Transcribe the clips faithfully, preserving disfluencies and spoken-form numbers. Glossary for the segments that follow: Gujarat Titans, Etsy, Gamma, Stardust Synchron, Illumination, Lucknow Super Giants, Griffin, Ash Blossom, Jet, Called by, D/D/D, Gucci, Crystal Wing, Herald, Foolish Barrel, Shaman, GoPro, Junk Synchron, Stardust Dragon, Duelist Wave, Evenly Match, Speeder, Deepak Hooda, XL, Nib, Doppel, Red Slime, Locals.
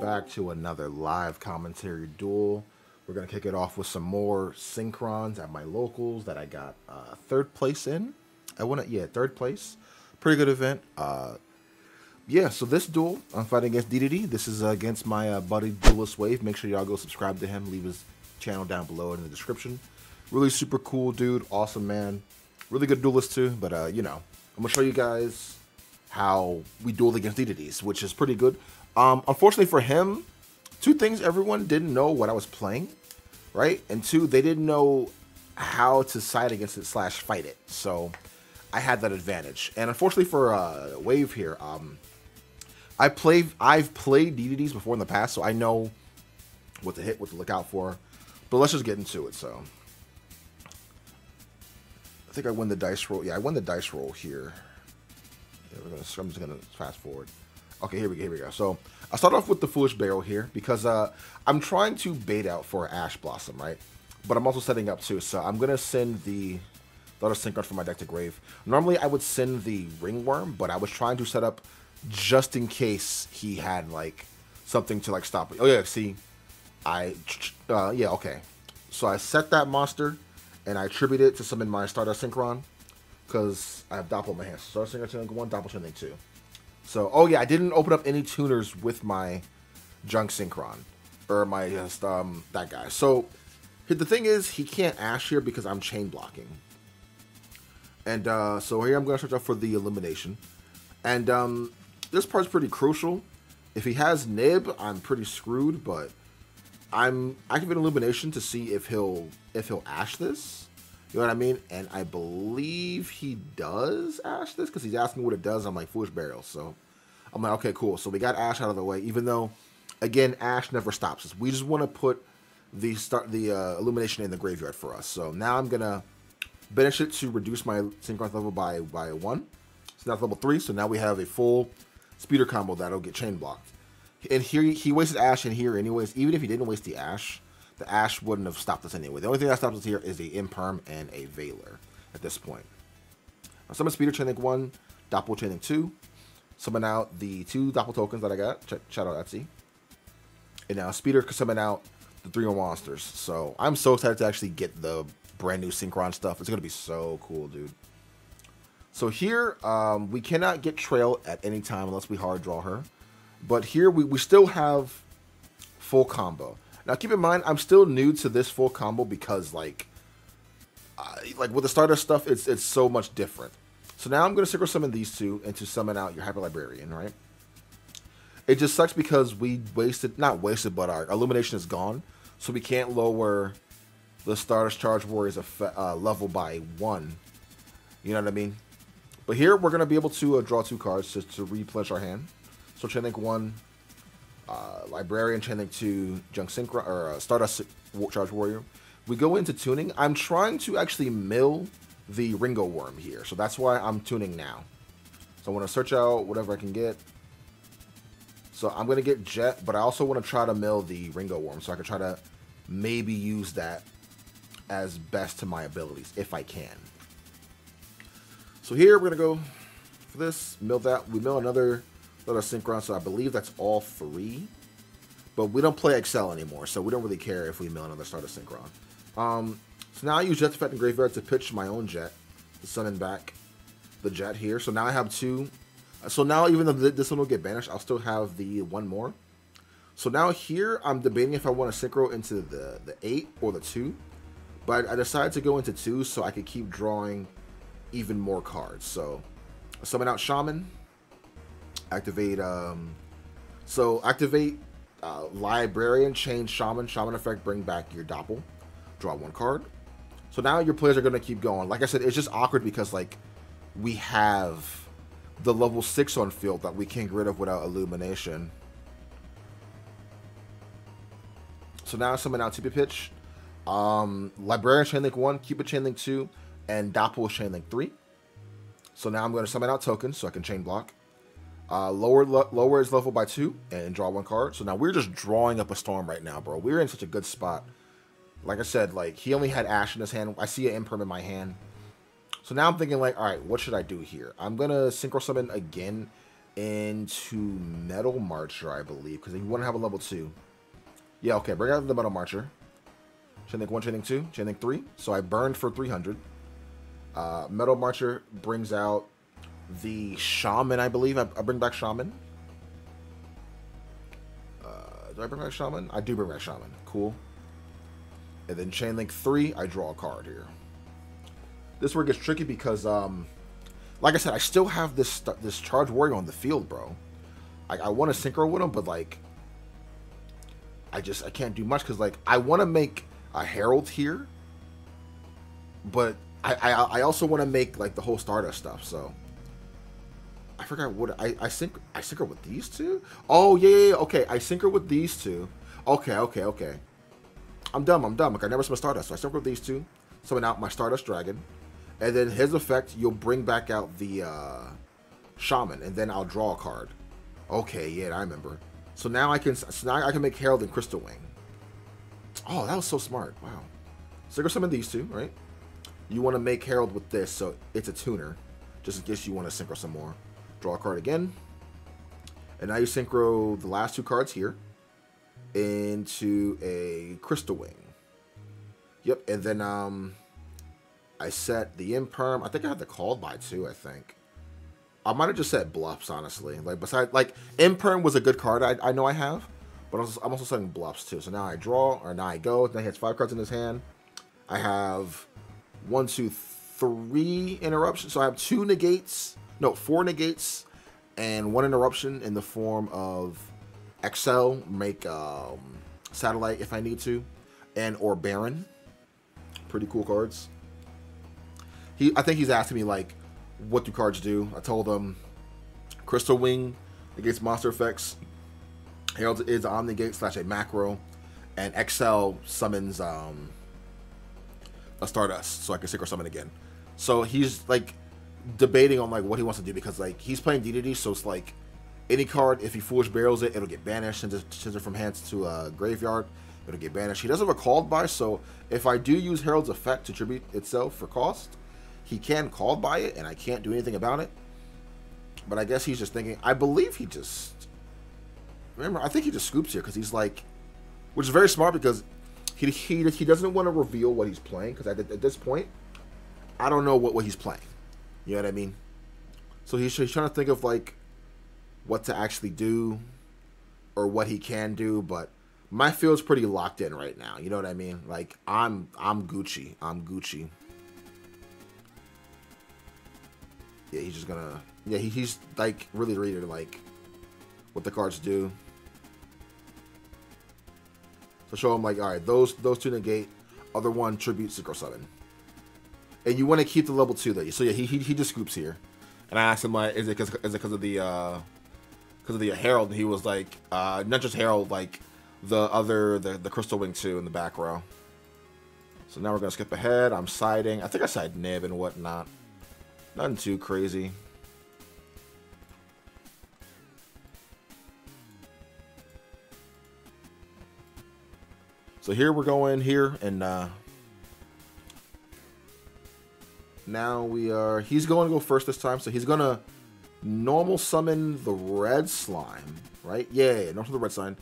back to another live commentary duel. We're going to kick it off with some more synchrons at my locals that I got uh, third place in. I won it, yeah, third place. Pretty good event. Uh, yeah, so this duel, I'm fighting against D D D. This is uh, against my uh, buddy Duelist Wave. Make sure y'all go subscribe to him. Leave his channel down below in the description. Really super cool dude. Awesome man. Really good duelist too, but uh, you know, I'm going to show you guys how we dueled against D D Ds, which is pretty good. Um, unfortunately for him, two things: everyone didn't know what I was playing, right? And two, they didn't know how to side against it slash fight it. So I had that advantage. And unfortunately for uh, Wave here, um, I play, I've played D D Ds before in the past, so I know what to hit, what to look out for. But let's just get into it. So I think I won the dice roll. Yeah, I won the dice roll here. Yeah, we're gonna, I'm just gonna fast forward. Okay, here we go. Here we go. So I start off with the Foolish Barrel here because uh, I'm trying to bait out for Ash Blossom, right? But I'm also setting up too. So I'm gonna send the Stardust Synchron from my deck to grave. Normally I would send the Ringworm, but I was trying to set up just in case he had like something to like stop. Oh yeah, see, I uh, yeah okay. So I set that monster, and I attribute it to summon my Stardust Synchron because I have Doppel in my hand. Stardust Synchron Tuning one, Doppel Tuning two. So, oh yeah, I didn't open up any tuners with my Junk Synchron, or my, just, um, that guy. So, the thing is, he can't Ash here because I'm chain blocking. And, uh, so here I'm going to search up for the Illumination. And, um, this part's pretty crucial. If he has Nib, I'm pretty screwed, but I'm activating Illumination to see if he'll, if he'll Ash this. You know what I mean? And I believe he does Ash this because he's asking what it does. I'm like, Foolish Barrel. So I'm like, okay, cool. So we got Ash out of the way, even though, again, Ash never stops us. We just want to put the start the uh, Illumination in the graveyard for us. So now I'm going to banish it to reduce my Synchron level by, by one. So now it's level three. So now we have a full Speeder combo that'll get chain blocked. And here he wasted Ash in here anyways. Even if he didn't waste the Ash, the Ash wouldn't have stopped us anyway. The only thing that stops us here is the Imperm and a Veiler at this point. Now, summon Speeder Chaining one, Doppel Chaining two. Summon out the two Doppel tokens that I got. Check, shout out Etsy. And now Speeder can summon out the three more monsters. So I'm so excited to actually get the brand new Synchron stuff. It's going to be so cool, dude. So here, um, we cannot get Trail at any time unless we hard draw her. But here we, we still have full combo. Now, keep in mind, I'm still new to this full combo because, like, uh, like with the Stardust stuff, it's it's so much different. So now I'm going to synchro summon these two and to summon out your Hyper Librarian, right? It just sucks because we wasted, not wasted, but our Illumination is gone. So we can't lower the Stardust Charge Warrior's uh, level by one. You know what I mean? But here, we're going to be able to uh, draw two cards to, to replenish our hand. So Chainlink one... Uh, Librarian, Chainlink two, Junk Synchron, or uh, Stardust Charge Warrior. We go into tuning. I'm trying to actually mill the Ringo Worm here, so that's why I'm tuning now. So I want to search out whatever I can get. So I'm going to get Jet, but I also want to try to mill the Ringo Worm, so I can try to maybe use that as best to my abilities, if I can. So here, we're going to go for this, mill that. We mill another... Synchron, so I believe that's all three, but we don't play X L anymore, so we don't really care if we mill another Stardust Synchron. Um, so now I use Jet's effect in graveyard to pitch my own Jet, to summon back the Jet here. So now I have two. So now even though this one will get banished, I'll still have the one more. So now here I'm debating if I want to synchro into the the eight or the two, but I decided to go into two so I could keep drawing even more cards. So I summon out Shaman. Activate, um, so activate uh, Librarian, change Shaman, Shaman effect, bring back your Doppel, draw one card. So now your players are going to keep going. Like I said, it's just awkward because, like, we have the level six on field that we can't get rid of without Illumination. So now summon out T P Pitch, um, Librarian Chainlink one, Keep a Chainlink two, and Doppel Chainlink three. So now I'm going to summon out tokens so I can chain block. Uh, lower, lower his level by two and draw one card. So now we're just drawing up a storm right now, bro. We're in such a good spot. Like I said, like he only had Ash in his hand. I see an Imperm in my hand. So now I'm thinking like, all right, what should I do here? I'm going to synchro summon again into Metal Marcher, I believe, because you want to have a level two. Yeah, okay, bring out the Metal Marcher. Chain Link one, Chain Link two, Chain Link three. So I burned for three hundred. Uh, Metal Marcher brings out the Shaman, I believe. I, I bring back Shaman. Uh, do I bring back Shaman? I do bring back Shaman. Cool. And then Chain Link three, I draw a card here. This where it gets tricky because, um, like I said, I still have this this Charge Warrior on the field, bro. I, I want to synchro with him, but, like, I just, I can't do much because, like, I want to make a Herald here, but I, I, I also want to make, like, the whole Stardust stuff, so. I forgot what, I, I, synch, I synchro with these two? Oh, yeah, yeah, yeah, okay, I synchro with these two. Okay, okay, okay. I'm dumb, I'm dumb. Like, I never saw Stardust, so I synchro with these two. Summon out my Stardust Dragon. And then his effect, you'll bring back out the uh, Shaman, and then I'll draw a card. Okay, yeah, I remember. So now I can, so now I can make Herald and Crystal Wing. Oh, that was so smart! Wow. So synchro summon these two, right? You want to make Herald with this, so it's a tuner, just in case you want to synchro some more. Draw a card again, and now you synchro the last two cards here into a Crystal Wing. Yep, and then um. I set the imperm. I think I had the Called By too, I think. I might have just set bluffs, honestly. Like, besides, like, imperm was a good card I, I know I have, but I'm also, I'm also setting bluffs too. So now I draw, or now I go. Now he has five cards in his hand. I have one, two, three interruptions. So I have two negates, no, four negates, and one interruption in the form of X L, make um, Satellite if I need to, and or Baron. Pretty cool cards. He, I think he's asking me, like, what do cards do? I told him Crystal Wing negates monster effects. Herald is omnigate slash a macro. And X L summons um, a Stardust, so I can synchro summon again. So he's, like, debating on, like, what he wants to do because, like, he's playing D D D, so it's, like, any card, if he Foolish Barrels it, it'll get banished, sends it, sends it from hands to uh, graveyard. It'll get banished. He doesn't have a Called By, so if I do use Herald's effect to tribute itself for cost, he can Call By it, and I can't do anything about it. But I guess he's just thinking, I believe he just... Remember, I think he just scoops here, because he's like... Which is very smart, because he he, he doesn't want to reveal what he's playing, because at, at this point, I don't know what, what he's playing. You know what I mean? So he's, he's trying to think of, like, what to actually do, or what he can do, but my field's pretty locked in right now. You know what I mean? Like, I'm, I'm Gucci. I'm Gucci. Yeah, he's just gonna... Yeah, he, he's, like, really reading, like, what the cards do. So show him, like, alright, those those two negate. Other one, tribute, synchro summon. And you want to keep the level two, though. So, yeah, he, he, he just scoops here. And I asked him, like, is it because of the, uh... Because of the uh, Herald, and he was, like, uh... Not just Herald, like, the other... The, the Crystal Wing two in the back row. So now we're gonna skip ahead. I'm siding. I think I side Nib and whatnot. Nothing too crazy. So here we're going here, and uh, now we are... He's going to go first this time, so he's going to normal summon the Red Slime, right? Yeah, yeah, yeah, normal summon the Red Slime.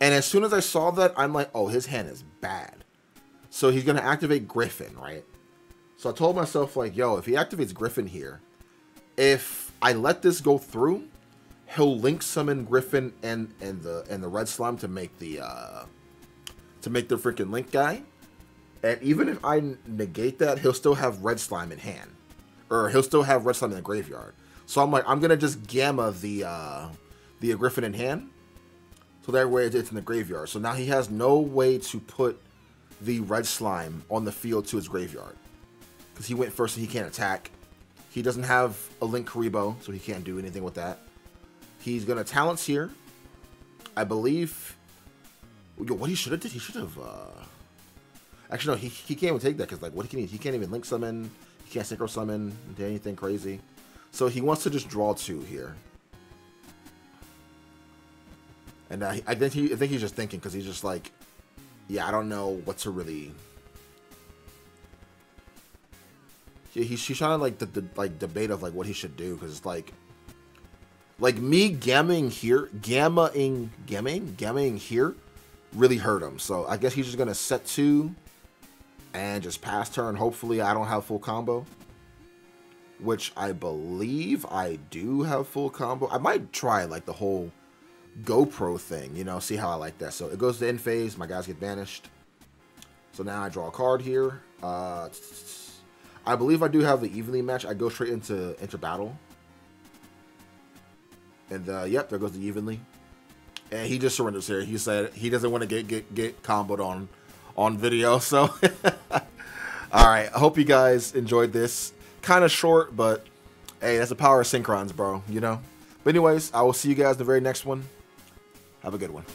And as soon as I saw that, I'm like, oh, his hand is bad. So he's going to activate Griffin, right? So I told myself, like, yo, if he activates Griffin here, if I let this go through, he'll link summon Griffin and and the and the Red Slime to make the uh, to make the freaking link guy. And even if I negate that, he'll still have Red Slime in hand, or he'll still have Red Slime in the graveyard. So I'm like, I'm gonna just Gamma the uh, the uh, Griffin in hand, so that way it's in the graveyard. So now he has no way to put the Red Slime on the field to his graveyard. Because he went first and he can't attack. He doesn't have a Link Karibo, so he can't do anything with that. He's going to Talents here. I believe... Yo, what he should have did, he should have... Uh... Actually, no, he, he can't even take that, because, like, what can he... He can't even Link Summon. He can't Synchro Summon. Do anything crazy. So he wants to just draw two here. And uh, I, think he, I think he's just thinking, because he's just like... Yeah, I don't know what to really... He's, he's trying to, like, the, the like debate of, like, what he should do, because it's like Like, me gammaing here, gammaing, gammaing, gammaing here really hurt him. So I guess he's just going to set two and just pass turn. Hopefully I don't have full combo, which I believe I do have full combo. I might try, like, the whole GoPro thing, you know, see how I like that. So it goes to end phase. My guys get banished. So now I draw a card here. Uh, I believe I do have the evenly match. I go straight into, into battle. And, uh, yep, there goes the evenly. And he just surrenders here. He said he doesn't want to get, get, get comboed on, on video. So, all right. I hope you guys enjoyed this. Kind of short, but, hey, that's the power of synchrons, bro, you know? But anyways, I will see you guys in the very next one. Have a good one.